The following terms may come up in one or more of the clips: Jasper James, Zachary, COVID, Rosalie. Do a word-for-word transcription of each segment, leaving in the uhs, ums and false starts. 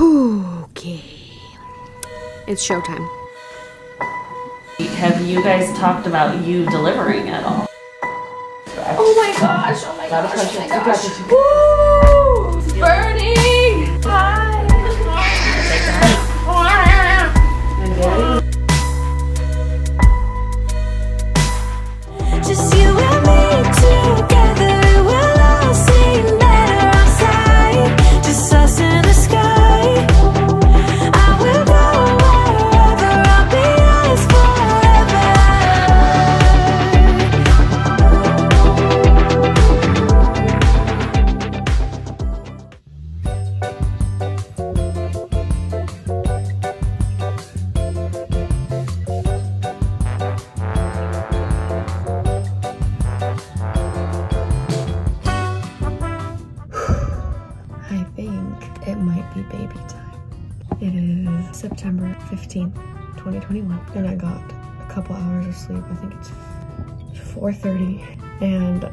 Okay. It's showtime. Have you guys talked about you delivering at all? Oh my gosh, oh my gosh, oh my gosh. Woo! It's burning! Hi! Just you and me together, we'll all seem better outside. Just us in the sky. I will go wherever, I'll be ours forever. Baby time. It is September fifteenth, twenty twenty-one, and I got a couple hours of sleep. I think it's four thirty, and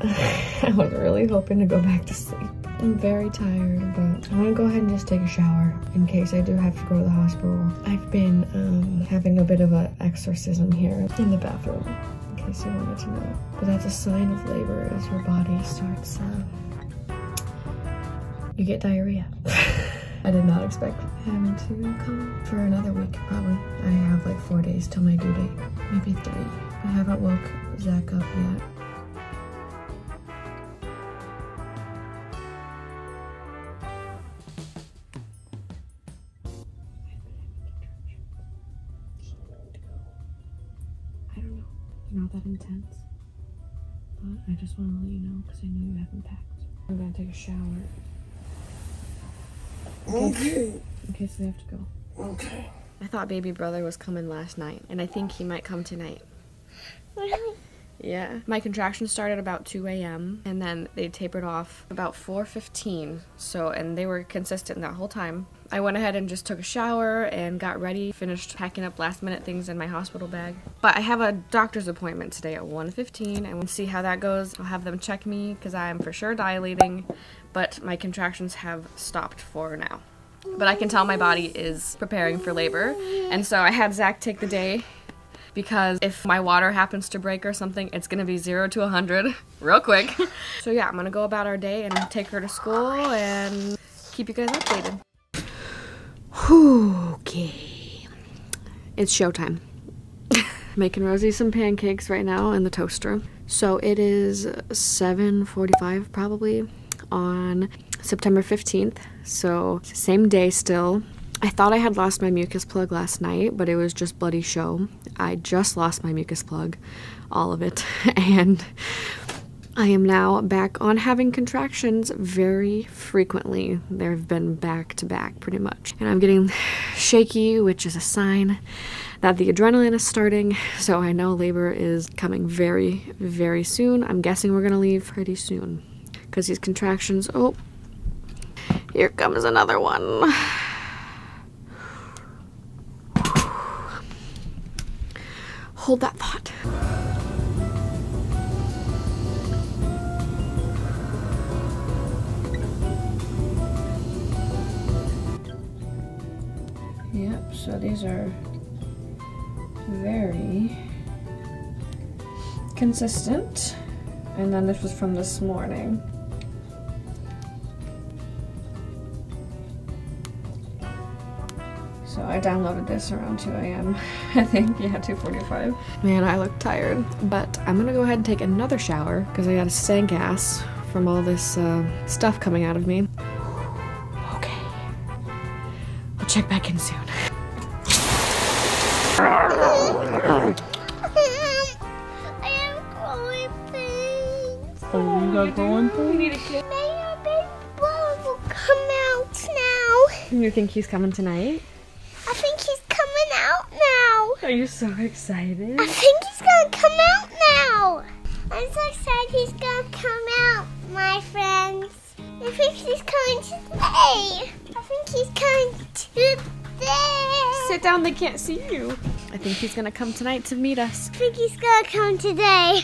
I was really hoping to go back to sleep. I'm very tired, but I want to go ahead and just take a shower in case I do have to go to the hospital. I've been um, having a bit of an exorcism here in the bathroom, in case you wanted to know. But that's a sign of labor, is your body starts, um, you get diarrhea. I did not expect him to come for another week, probably. I have like four days till my due date, maybe three. I haven't woke Zach up yet. I don't know, you're not that intense, but I just want to let you know because I know you haven't packed. I'm gonna take a shower. Okay. In case we have to go. Okay. I thought baby brother was coming last night, and I think he might come tonight. Really? Yeah. My contractions started about two A M and then they tapered off about four fifteen. So, and they were consistent that whole time. I went ahead and just took a shower and got ready, finished packing up last minute things in my hospital bag. But I have a doctor's appointment today at one fifteen. I want to see how that goes. I'll have them check me because I'm for sure dilating, but my contractions have stopped for now. But I can tell my body is preparing for labor, and so I had Zach take the day because if my water happens to break or something, it's gonna be zero to a hundred real quick. So yeah, I'm gonna go about our day and take her to school and keep you guys updated. Okay, it's showtime. Making Rosie some pancakes right now in the toaster. So it is seven forty-five probably on September fifteenth, so same day still. I thought I had lost my mucus plug last night, but it was just bloody show. I just lost my mucus plug, all of it, and I am now back on having contractions very frequently. They've been back to back pretty much. And I'm getting shaky, which is a sign that the adrenaline is starting. So I know labor is coming very, very soon. I'm guessing we're gonna leave pretty soon because these contractions, oh, here comes another one. Hold that thought. Yep, so these are very consistent. And then this was from this morning. So I downloaded this around two A M I think, yeah, two forty-five. Man, I look tired. But I'm gonna go ahead and take another shower because I gotta stank ass from all this uh, stuff coming out of me. Okay. I'll check back in soon. I have growing pains. Oh, you got growing pains? We need a kid. My big brother will come out now. You think he's coming tonight? I think he's coming out now. Are you so excited? I think he's gonna come out now. I'm so excited he's gonna come out, my friends. I think he's coming today. I think he's coming today. Sit down, they can't see you. I think he's gonna come tonight to meet us. I think he's gonna come today.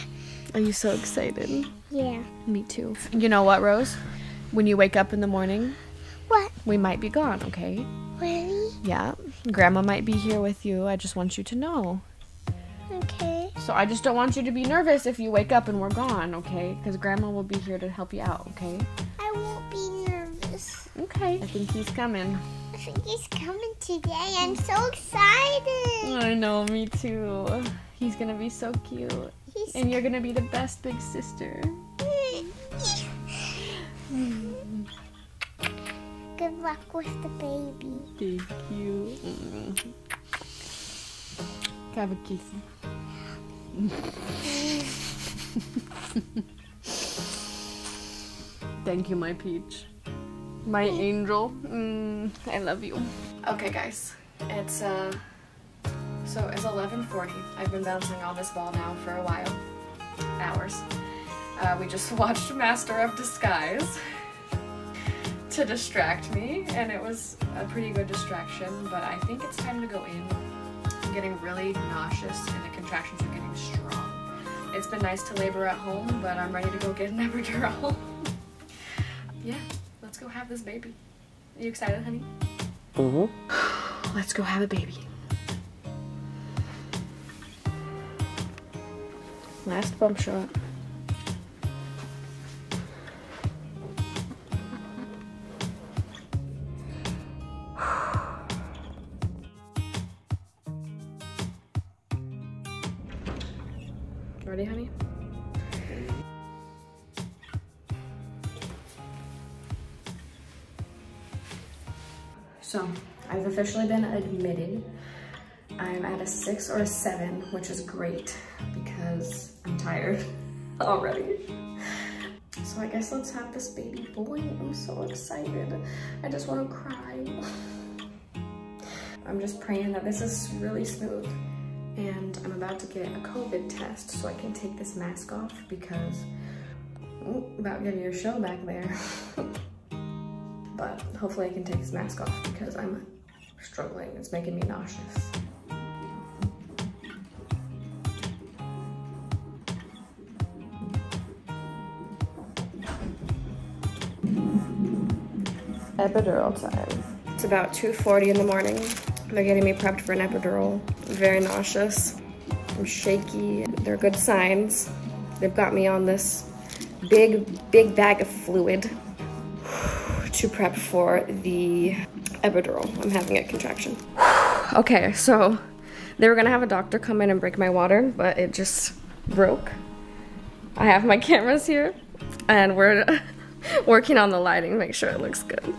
Are you so excited? Yeah. Me too. You know what, Rose? When you wake up in the morning, What? We might be gone, okay? Really? Yeah. Grandma might be here with you. I just want you to know. Okay. So I just don't want you to be nervous if you wake up and we're gone, okay? Because Grandma will be here to help you out, okay? I won't be nervous. Okay. I think he's coming. I think he's coming today. I'm so excited. I know, me too. He's going to be so cute. He's and you're going to be the best big sister. Good luck with the baby. Thank you. Mm. Have a kiss. Thank you, my peach. My angel. Mm, I love you. Okay, guys. It's, uh... So, it's eleven forty. I've been bouncing on this ball now for a while. Hours. Uh, we just watched Master of Disguise to distract me, and it was a pretty good distraction, but I think it's time to go in. I'm getting really nauseous, and the contractions are getting strong. It's been nice to labor at home, but I'm ready to go get an epidural. Yeah, let's go have this baby. Are you excited, honey? Mm-hmm. Let's go have a baby. Last bump shot. Ready, honey? So, I've officially been admitted. I'm at a six or a seven, which is great because I'm tired already. So I guess let's have this baby boy. I'm so excited. I just want to cry. I'm just praying that this is really smooth. And I'm about to get a COVID test so I can take this mask off because ooh, about getting your show back there. But hopefully I can take this mask off because I'm struggling. It's making me nauseous. Epidural time. It's about two forty in the morning. They're getting me prepped for an epidural. I'm very nauseous. I'm shaky. They're good signs. They've got me on this big, big bag of fluid to prep for the epidural. I'm having a contraction. Okay, so they were gonna have a doctor come in and break my water, but it just broke. I have my cameras here, and we're working on the lighting, make sure it looks good.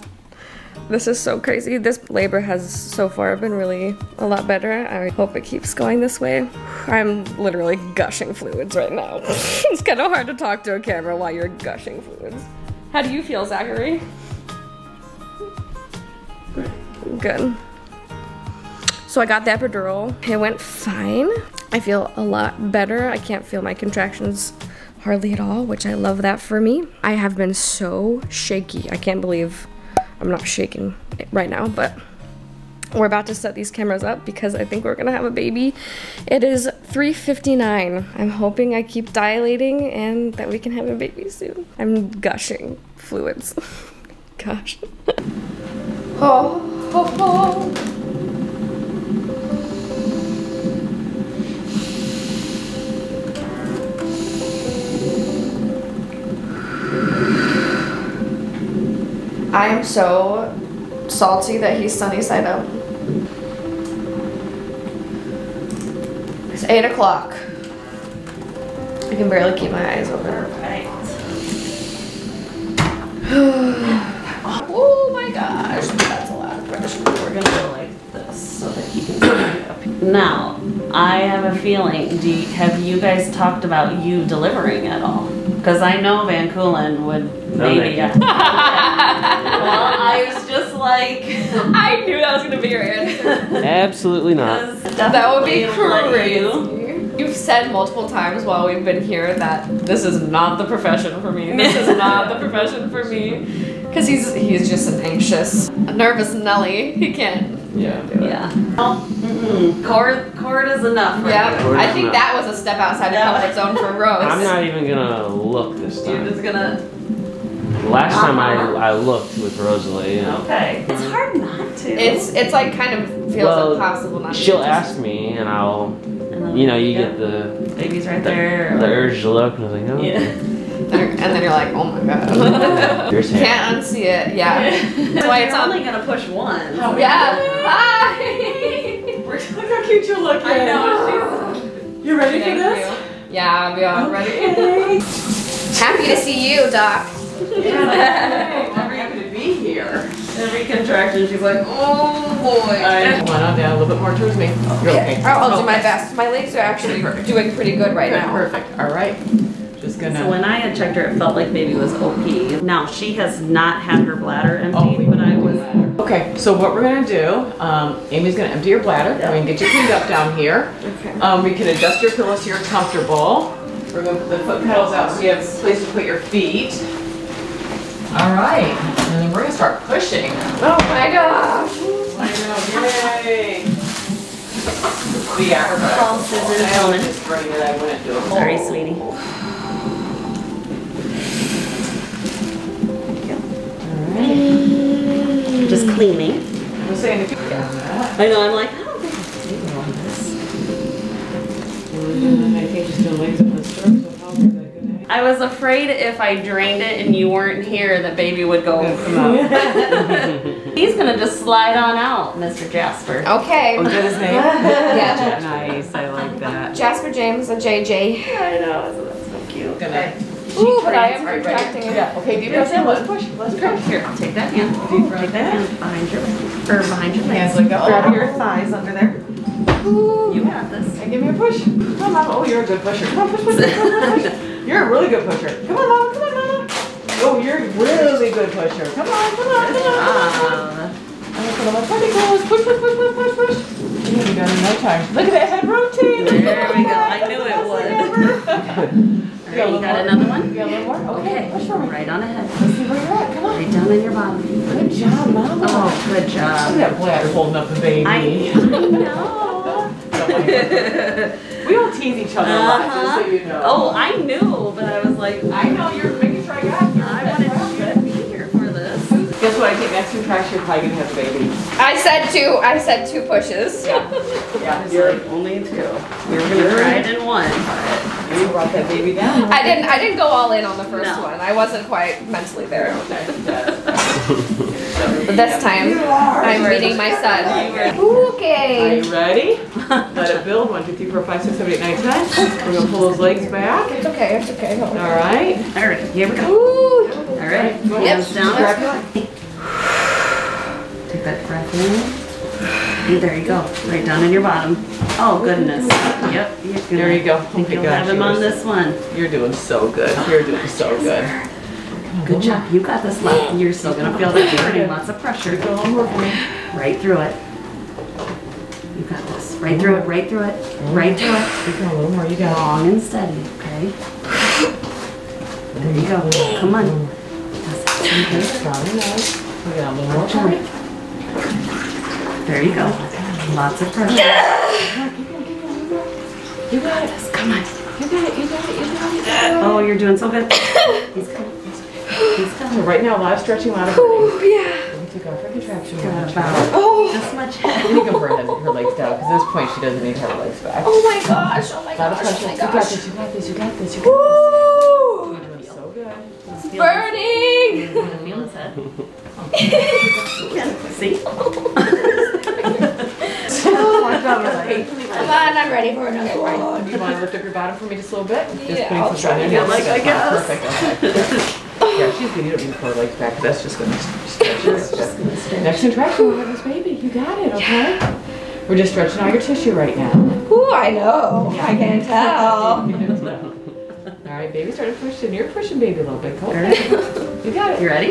This is so crazy. This labor has so far been really a lot better. I hope it keeps going this way. I'm literally gushing fluids right now. It's kind of hard to talk to a camera while you're gushing fluids. How do you feel, Zachary? Good. So I got the epidural. It went fine. I feel a lot better. I can't feel my contractions hardly at all, which I love that for me. I have been so shaky. I can't believe I'm not shaking right now, but we're about to set these cameras up because I think we're gonna have a baby. It is three fifty-nine. I'm hoping I keep dilating and that we can have a baby soon. I'm gushing fluids. Gosh. Oh, oh, oh. I am so salty that he's sunny side up. It's eight o'clock. I can barely keep my eyes open. Right. Oh my gosh, that's a lot of pressure. We're gonna go like this so that he can stand up. Now, I have a feeling. Do you, have you guys talked about you delivering at all? Because I know Van Coolen would no, maybe. Well, I was just like, I knew that was gonna be your answer. Absolutely not. That would be crazy. You've said multiple times while we've been here that this is not the profession for me. This is not the profession for me. Because he's he's just an anxious, nervous Nelly. He can't. Yeah. Do it. Yeah. Well, mm-mm. Cord, cord is enough. Right? Yeah. Cord I think enough. That was a step outside yeah. of comfort zone for Rose. I'm not even gonna look this time. You're just gonna. Last uh-huh. time I, I looked with Rosalie. You know. Okay. It's hard not to. It's it's like kind of feels well, impossible not to. She'll ask me and I'll, and you know, you yeah. get the baby's right the, there. The urge to look and I was like, oh. Yeah. And then you're like, oh my god. You can't unsee it. Yeah. That's why it's only gonna push one. How yeah. Hi. Look how cute you're looking. I know. She's, you ready for this? You. Yeah, we are okay. ready. Happy to see you, Doc. Yeah, I'm very happy to be here. Every contraction, she's like, oh boy. Come on down a little bit more towards me. Okay. okay. I'll, I'll do my best. My legs are actually doing pretty good right good, now. Perfect. All right. Just gonna. So when I had checked her, it felt like maybe it was O P. Now she has not had her bladder emptied, oh, but I was. Okay. So what we're gonna do? Um, Amy's gonna empty your bladder. Yep. I mean, get you cleaned up down here. Okay. Um, we can adjust your pillows so you're comfortable. Remove the foot pedals out so you have a place to put your feet. All right, and then we're gonna start pushing. Oh my gosh! I know, yay! The yeah, scissors I always just bring it. I wouldn't do it. Sorry, sweetie. All right. Just cleaning. I was saying if you yeah. I know. I'm like, I don't think I'm cleaning on this. We're doing the meditation to legs up the stroke. I was afraid if I drained it and you weren't here, that baby would go. He's gonna just slide on out, Mister Jasper. Okay. Oh, good his name. Yeah. Nice. I like that. Jasper James and J J. I know. That's so cute. Gonna, ooh, but I am right, protecting right. Yeah. Okay. Deep breath in. Let's push. Let's push. Here, take that hand. Deep breath. Take that hand behind your, or behind your legs. Hands go. Grab your thighs under there. Ooh. You got this. And give me a push. Come on, oh, you're a good pusher. Come on, push, push, push, push, push. You're a really good pusher. Come on, Mom. Come on, Mom. Oh, you're a really good pusher. Come on, come on, come on, come on. I'm gonna put on my particles. Push, push, push, push, push, push. You got it no time. Look at that head rotate. There we go. I knew it would. You got, you got another one? You got a little more? Okay. okay. Push for me. Right on ahead. Let's see where you're at. Come on. Right down in your bottom. Good job, Mom. Oh, good job. Look at that bladder holding up the baby. I know. We all tease each other uh-huh. a lot, just so you know. Oh, I knew, but I was like, I know you're making sure I got here. I wanted to be here for this. Guess what? I think next contraction you're probably gonna have a baby. I said two. I said two pushes. Yeah, yeah you're like, only two. We were gonna try it in one. But you brought that baby down. I didn't. I didn't go all in on the first no. one. I wasn't quite mentally there. But this time, I'm reading my son. Ooh, okay. Are you ready? Let it build. One, two, three, four, five, six, seven, eight, nine, ten. We're gonna pull those legs back. It's okay. It's okay. All right. All right. Here we go. Ooh. All right. Yep. Down. Take that breath in. And there you go. Right down in your bottom. Oh goodness. Yep. You're gonna, there you go. I think you'll have him on this one. You're doing so good. You're doing so good. Good job. You got this left. You're still going to feel that burning. Lots of pressure. Right through it. You got this. Right through it. Right through it. Right through it. A little more. You got long and steady. Okay. There you go. Come on. There you go. Lots of pressure. You got it. Come on. You got it. You got it. You got it. Oh, you're doing so good. He's coming. So right now, a lot of stretching, a lot of burning. Yeah. Let me take off her contraction. About oh. this much head. Let me go her, her legs down, because at this point, she doesn't need her legs back. Oh my gosh, oh my gosh, oh my gosh. You got this, you got this, you got this, you got this. You're doing so good. It's burning! You're gonna feel his head. See? Come on, I'm ready for another one. Do you want to lift up your bottom for me just a little bit? Just yeah, I'll try to get like, I guess. Perfect. Yeah, she's good. You don't need to put her legs back. That's just going to stretch. Next contraction, we'll have this baby. You got it, okay? Yeah. We're just stretching all your tissue right now. Ooh, I know. Yeah, I can tell. All right, baby, started pushing. You're pushing baby a little bit. Go. You got it. You ready?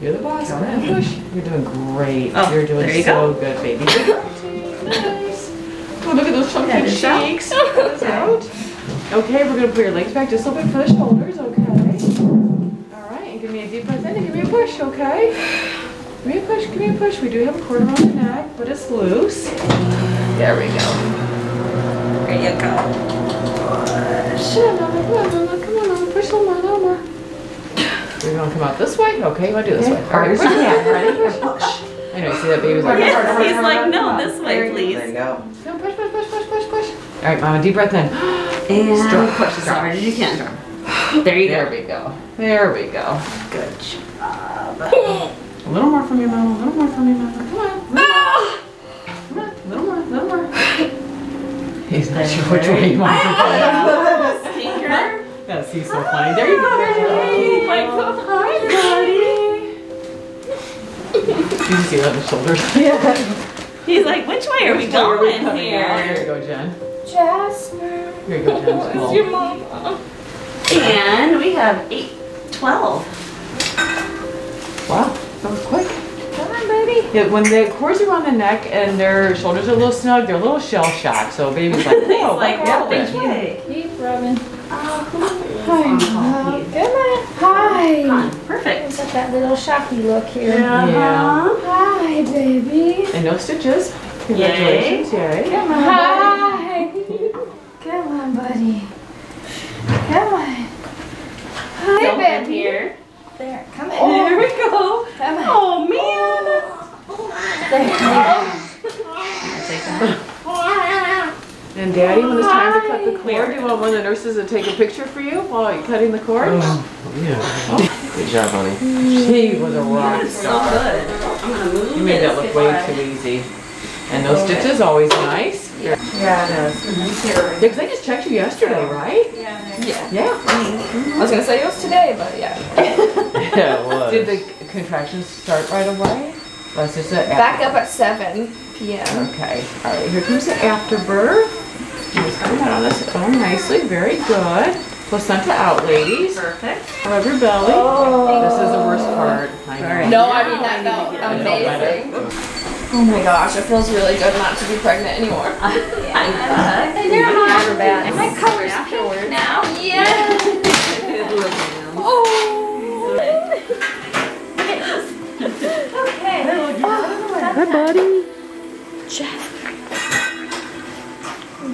You're the boss. Go ahead. Push. You're doing great. Oh, you're doing you so go. good, baby. Nice. Oh, look at those chunky cheeks. That's out. Okay, we're going to put your legs back just a little bit for the shoulders, okay? All right, and give me a deep breath in and give me a push, okay? Give me a push, give me a push. We do have a cord around the neck, but it's loose. There we go. There you go. Push. Come on, come on, come on. Push them on over. We're going to come out this way? Okay, we'll do this way. All right, ready? Push. I know, you see that baby's like, yes, hard, hard, he's hard, like, hard, no, hard. This way, please. There you go. No, push, push, push, push, push, push. All right, Mama, deep breath in. And strong, push as hard as you can. There you there go. There we go. There we go. Good job. A little more from your mama, a little more from your mama. Come on. No! Come on, a little more, a little more. He's not sure which way he wants to go. Stinker. Yes, he's so funny. There you go. Hey, my God. Hi, buddy. You can see that on the shoulders. Yeah. He's like, which way are we going here? Here you go, Jen. Jasper. Here you go, Jen. Where's your mama? And we have eight, twelve. Wow, that was quick. Come on, baby. Yeah, when the cords are on the neck and their shoulders are a little snug, they're a little shell shocked. So baby's like, oh, like, what happened? Keep rubbing. Oh, cool. Hi. Good. Hi. Come on. Perfect. It's got that little shocky look here. Yeah. yeah. Hi, baby. And no stitches. Congratulations. Yay. Yay. Come on. Hi. Come on, buddy. Come on. Hi, don't baby. Here. There. Come on. Oh, there we go. Come on. Oh, man. Oh. There. There. And Daddy, when it's time to cut the cord, do you want one of the nurses to take a picture for you while you're cutting the cord? Oh, yeah. Oh. Good job, honey. She was a rock star. So I'm gonna move. You made that look way too easy. And those okay. stitches always nice. Yeah, yeah it is. Mm-hmm. Because I just checked you yesterday, right? Yeah. Yeah. yeah. Mm-hmm. I was gonna say it was today, but yeah. yeah, it was. Did the contractions start right away? Let's just back up at seven P M Okay. All right. Here comes the afterbirth. She's coming out on this oh nicely. Very good. Placenta out, ladies. Perfect. Rub your belly. Oh. This is the worst part. I know. No, I mean that felt amazing. Oh my gosh, it feels really good not to be pregnant anymore. I know. And you're not bad. And my color's pink now. Yeah. Oh. Okay. Hi, buddy. Jasper.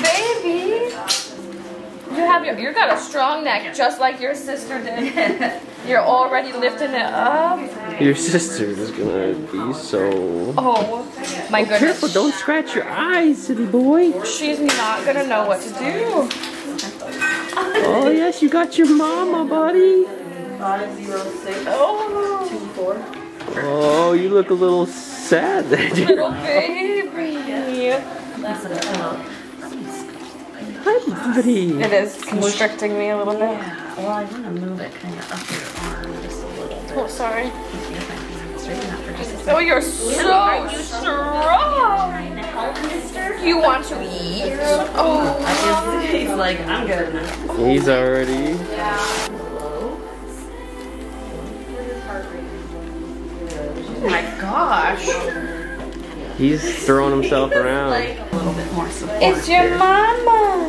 Baby. You have your, you got a strong neck just like your sister did. You're already lifting it up. Your sister is gonna be so. Oh my goodness! Careful! Don't scratch your eyes, silly boy. She's not gonna know what to do. Oh yes, you got your mama, buddy. Five zero six. Oh. Two four. Oh, you look a little sad there. Little baby. Hi, buddy. It is constricting me a little bit. Yeah. Well, I want to move it kind of up your arm just a little bit. Oh, sorry. Oh, you're so strong. You want to eat? Oh, he's like, I'm good enough. He's already. Yeah. Oh my gosh. He's throwing himself around. A little bit more support. It's your mama.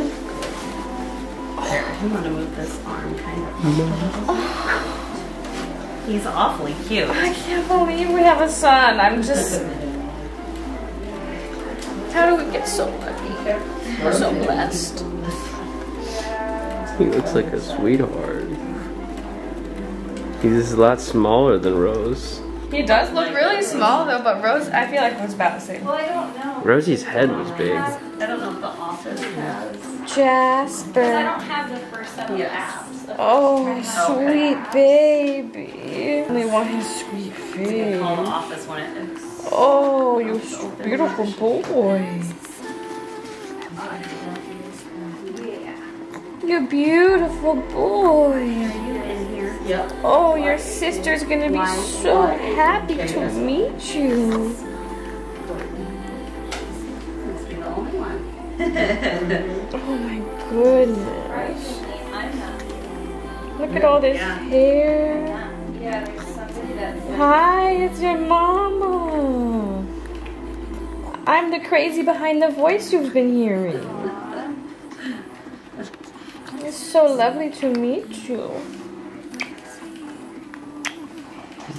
I'm gonna move this arm kind of. Oh. He's awfully cute. I can't believe we have a son. I'm just. How do we get so lucky? We're so blessed. He looks like a sweetheart. He's a lot smaller than Rose. He does look really small though, but Rose, I feel like was about the same. Well, I don't know. Rosie's head was big. I don't know if The Office has. Jasper. I don't have the first set of abs. Oh, sweet baby. And they want his sweet face. Call The Office when it is. Oh, you beautiful boy. You beautiful boy. Yep. Oh, your sister's gonna be so happy to meet you. Oh my goodness. Look at all this hair. Hi, it's your mama. I'm the crazy behind the voice you've been hearing. It's so lovely to meet you.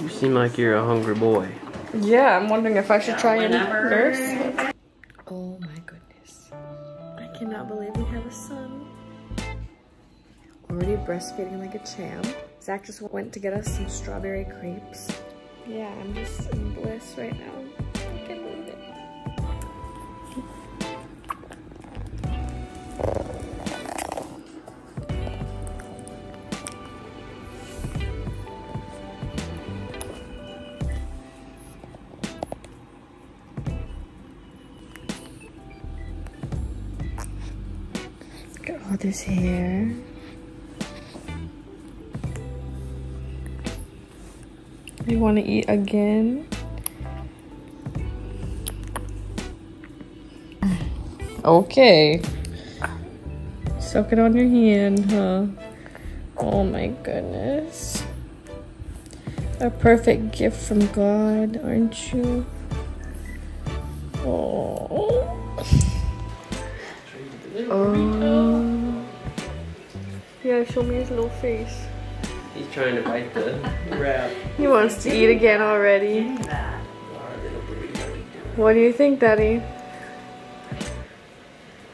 You seem like you're a hungry boy. Yeah, I'm wondering if I should yeah, try and nurse. Oh my goodness. I cannot believe we have a son. already breastfeeding like a champ. Zach just went to get us some strawberry crepes. Yeah, I'm just in bliss right now. I can't believe it. Look at all this hair. You want to eat again? Okay. Soak it on your hand, huh? Oh my goodness. A perfect gift from God, aren't you? Oh. Oh. Yeah, show me his little face. He's trying to bite the wrap. He wants to eat again already. What do you think, Daddy?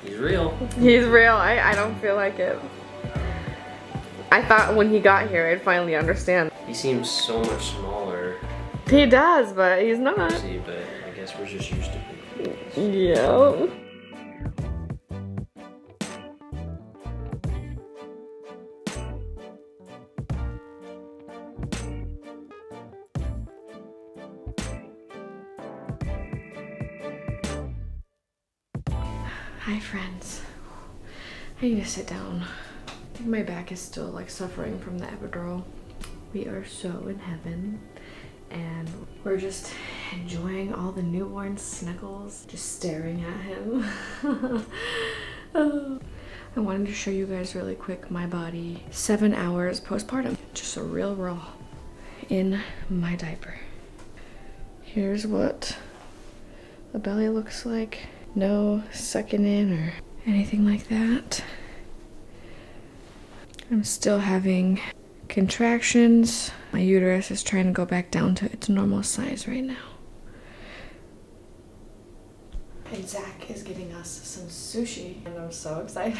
He's real. He's real. I, I don't feel like it. I thought when he got here, I'd finally understand. He seems so much smaller. He does, but he's not. See, but I guess we're just used to it. Yeah. Hi friends, I need to sit down. I think my back is still like suffering from the epidural. We are so in heaven and we're just enjoying all the newborn snuggles, just staring at him. I wanted to show you guys really quick my body seven hours postpartum, just a real raw in my diaper. Here's what the belly looks like. No sucking in or anything like that. I'm still having contractions. My uterus is trying to go back down to its normal size right now. And Zach is getting us some sushi and I'm so excited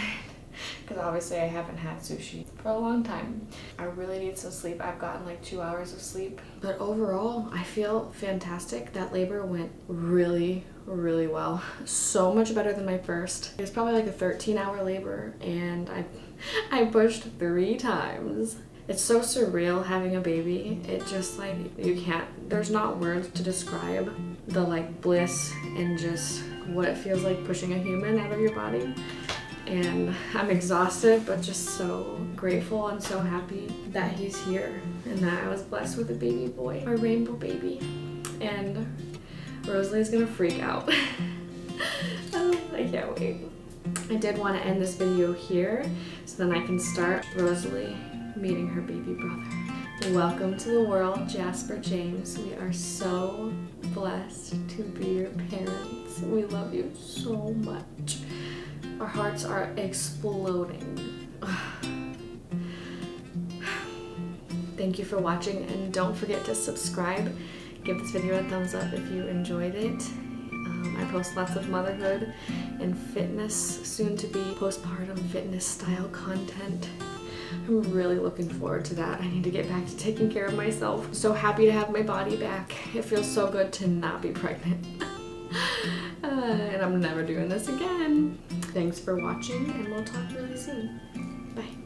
because obviously I haven't had sushi for a long time. I really need some sleep. I've gotten like two hours of sleep, but overall I feel fantastic. That labor went really really well, so much better than my first. It was probably like a thirteen hour labor and I I pushed three times. It's so surreal having a baby. It just like you can't, there's not words to describe the like bliss and just what it feels like pushing a human out of your body. And I'm exhausted but just so grateful and so happy that he's here and that I was blessed with a baby boy, a rainbow baby. And Rosalie's gonna freak out. Oh, I can't wait. I did want to end this video here so then I can start Rosalie meeting her baby brother. Welcome to the world, Jasper James. We are so blessed to be your parents. We love you so much. Our hearts are exploding. Thank you for watching and don't forget to subscribe. Give this video a thumbs up if you enjoyed it. Um, I post lots of motherhood and fitness, soon to be postpartum fitness style content. I'm really looking forward to that. I need to get back to taking care of myself. So happy to have my body back. It feels so good to not be pregnant. uh, and I'm never doing this again. Thanks for watching and we'll talk really soon. Bye.